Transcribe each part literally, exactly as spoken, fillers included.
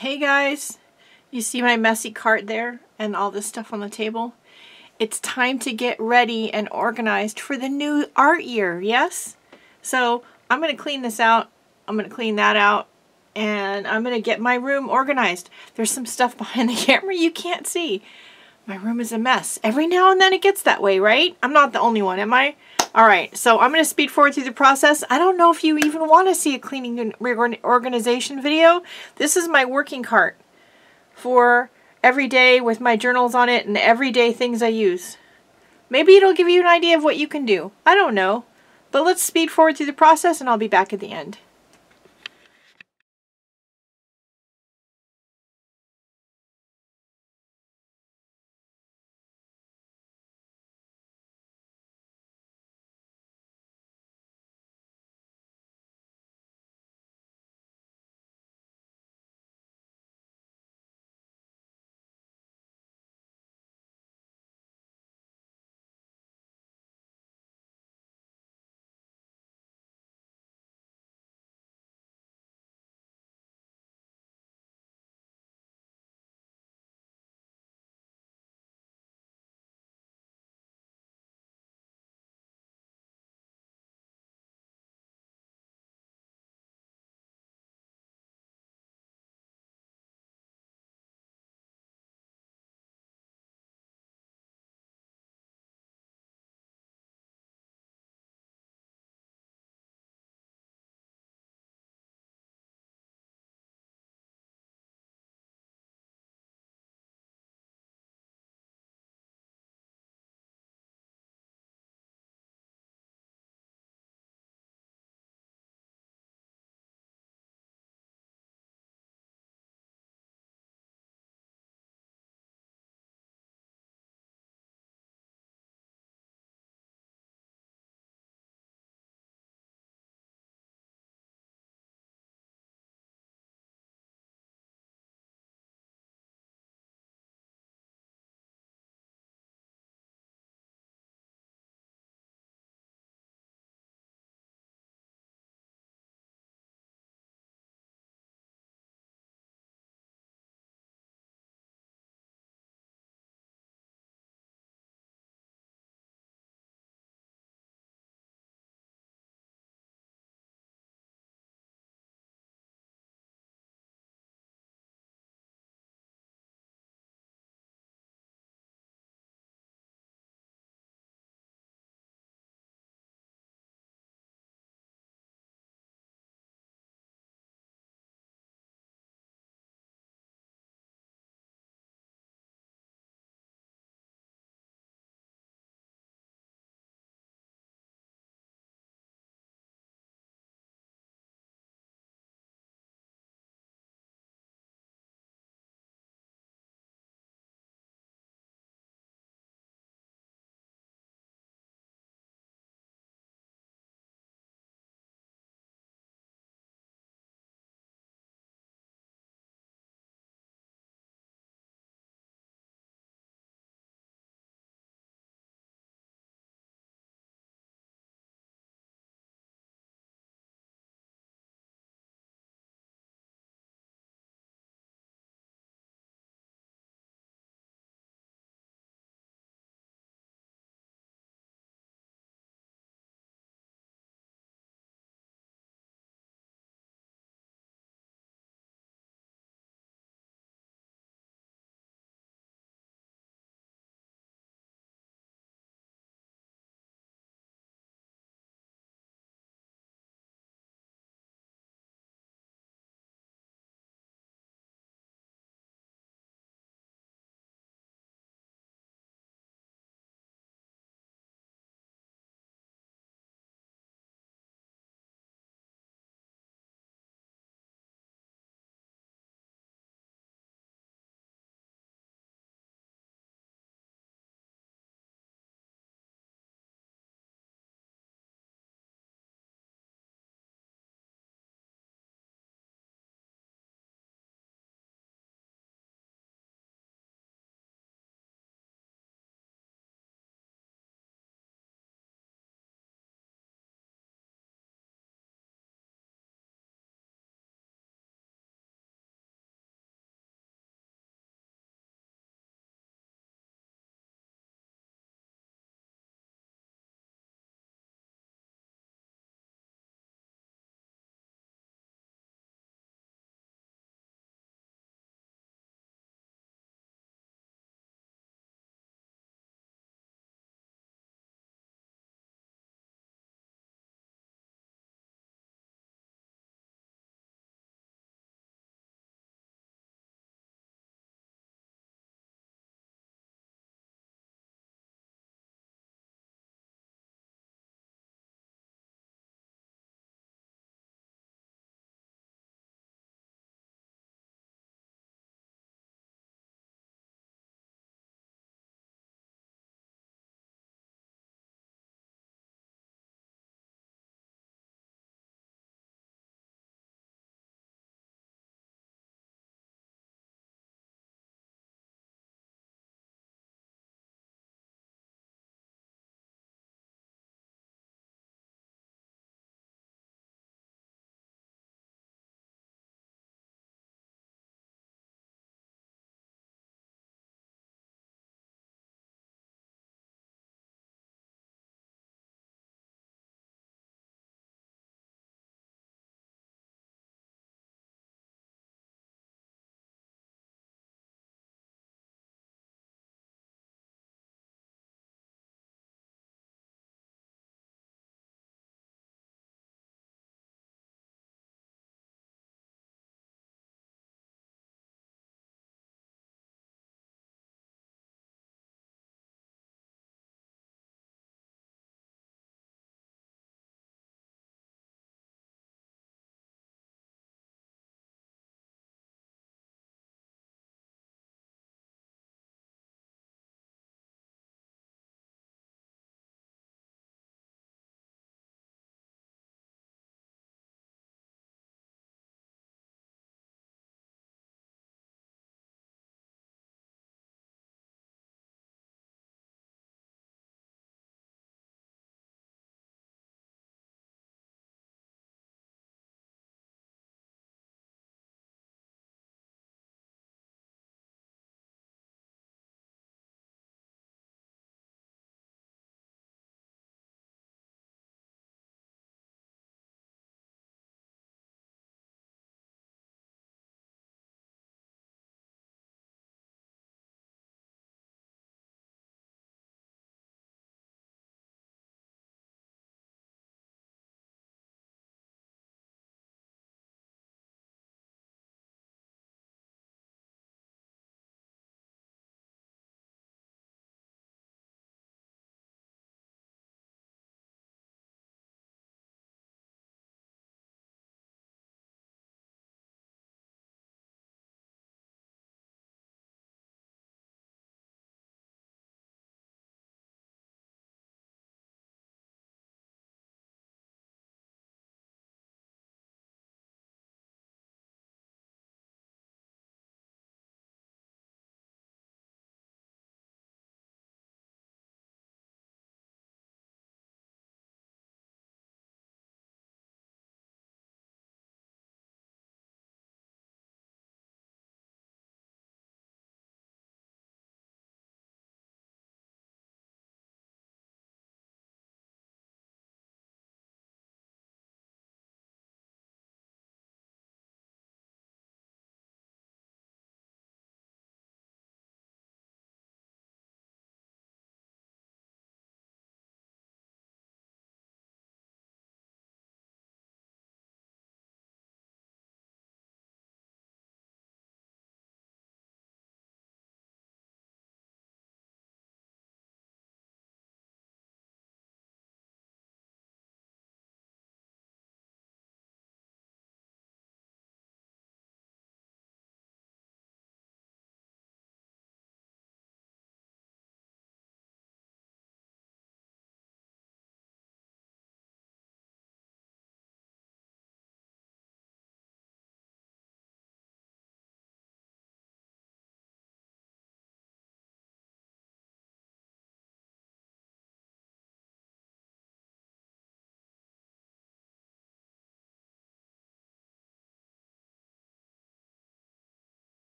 Hey guys, you see my messy cart there and all this stuff on the table? It's time to get ready and organized for the new art year, yes? So I'm going to clean this out, I'm going to clean that out, and I'm going to get my room organized. There's some stuff behind the camera you can't see. My room is a mess. Every now and then it gets that way, right? I'm not the only one, am I? Alright, so I'm going to speed forward through the process. I don't know if you even want to see a cleaning and organization video. This is my working cart for every day with my journals on it and everyday things I use. Maybe it'll give you an idea of what you can do. I don't know. But let's speed forward through the process and I'll be back at the end.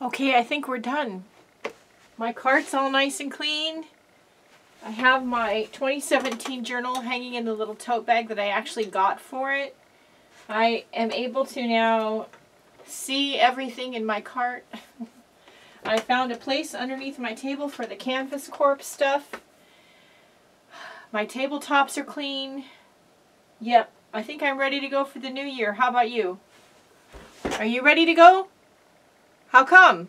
Okay, I think we're done. My cart's all nice and clean. I have my twenty seventeen journal hanging in the little tote bag that I actually got for it. I am able to now see everything in my cart. I found a place underneath my table for the Canvas Corp stuff. My tabletops are clean. Yep, I think I'm ready to go for the new year. How about you? Are you ready to go? How come?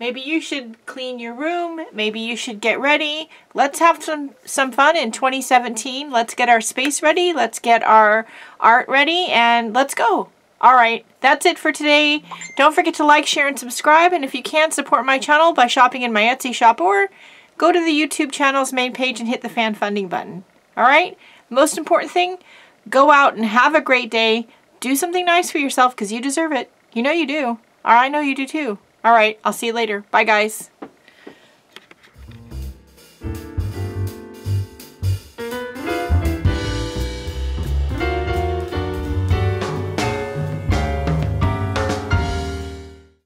Maybe you should clean your room. Maybe you should get ready. Let's have some, some fun in twenty seventeen. Let's get our space ready. Let's get our art ready and let's go. All right, that's it for today. Don't forget to like, share, and subscribe. And if you can, support my channel by shopping in my Etsy shop or go to the YouTube channel's main page and hit the fan funding button. All right, most important thing, go out and have a great day. Do something nice for yourself because you deserve it. You know you do. Or I know you do too. All right, I'll see you later. Bye, guys.